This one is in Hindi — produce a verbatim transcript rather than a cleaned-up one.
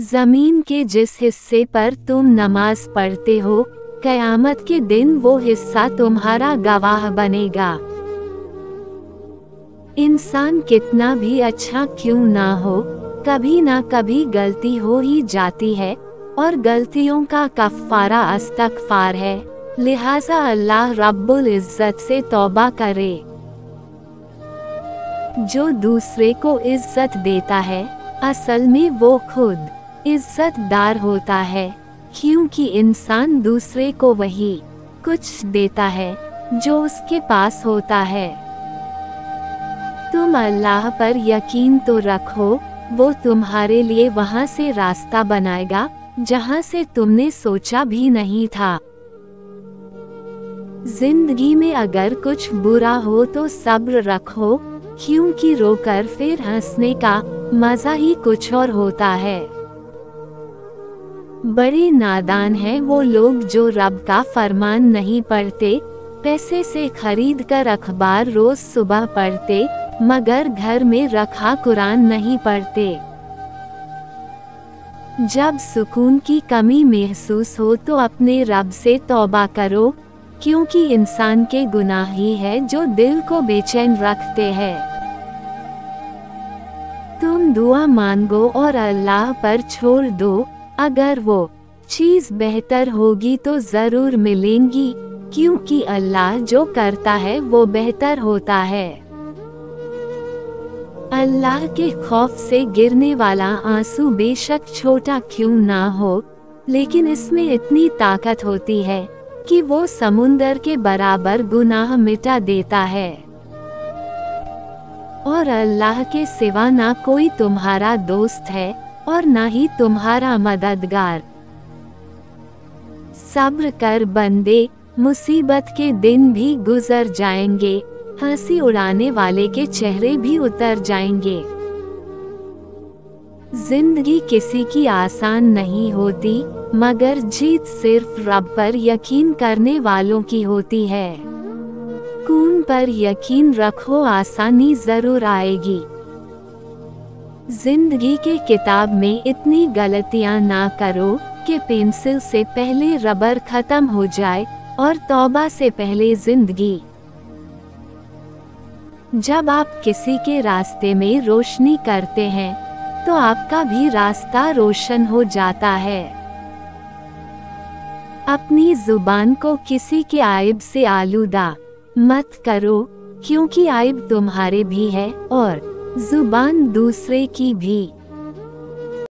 ज़मीन के जिस हिस्से पर तुम नमाज पढ़ते हो, क़यामत के दिन वो हिस्सा तुम्हारा गवाह बनेगा। इंसान कितना भी अच्छा क्यों ना हो, कभी ना कभी गलती हो ही जाती है और गलतियों का कफ़ारा इस्तिग़फ़ार है, लिहाजा अल्लाह रब्बुल इज़्ज़त से तौबा करे। जो दूसरे को इज्जत देता है असल में वो खुद इज्जतदार होता है, क्योंकि इंसान दूसरे को वही कुछ देता है जो उसके पास होता है। तुम अल्लाह पर यकीन तो रखो, वो तुम्हारे लिए वहाँ से रास्ता बनाएगा जहाँ से तुमने सोचा भी नहीं था। जिंदगी में अगर कुछ बुरा हो तो सब्र रखो, क्योंकि रोकर फिर हंसने का मज़ा ही कुछ और होता है। बड़े नादान हैं वो लोग जो रब का फरमान नहीं पढ़ते, पैसे से खरीद कर अखबार रोज सुबह पढ़ते मगर घर में रखा कुरान नहीं पढ़ते। जब सुकून की कमी महसूस हो तो अपने रब से तौबा करो, क्योंकि इंसान के गुनाह ही है जो दिल को बेचैन रखते हैं। तुम दुआ मांगो और अल्लाह पर छोड़ दो, अगर वो चीज़ बेहतर होगी तो ज़रूर मिलेंगी, क्योंकि अल्लाह जो करता है वो बेहतर होता है। अल्लाह के खौफ से गिरने वाला आंसू बेशक छोटा क्यों ना हो, लेकिन इसमें इतनी ताकत होती है कि वो समुंदर के बराबर गुनाह मिटा देता है। और अल्लाह के सिवा ना कोई तुम्हारा दोस्त है और ना ही तुम्हारा मददगार। सब्र कर बंदे, मुसीबत के दिन भी गुजर जाएंगे, हंसी उड़ाने वाले के चेहरे भी उतर जाएंगे। जिंदगी किसी की आसान नहीं होती, मगर जीत सिर्फ रब पर यकीन करने वालों की होती है। कून पर यकीन रखो, आसानी ज़रूर आएगी। जिंदगी के किताब में इतनी गलतियां ना करो कि पेंसिल से पहले रबर ख़त्म हो जाए और तौबा से पहले ज़िंदगी। जब आप किसी के रास्ते में रोशनी करते हैं तो आपका भी रास्ता रोशन हो जाता है। अपनी जुबान को किसी के आइब से आलूदा मत करो, क्योंकि आइब तुम्हारे भी है और जुबान दूसरे की भी।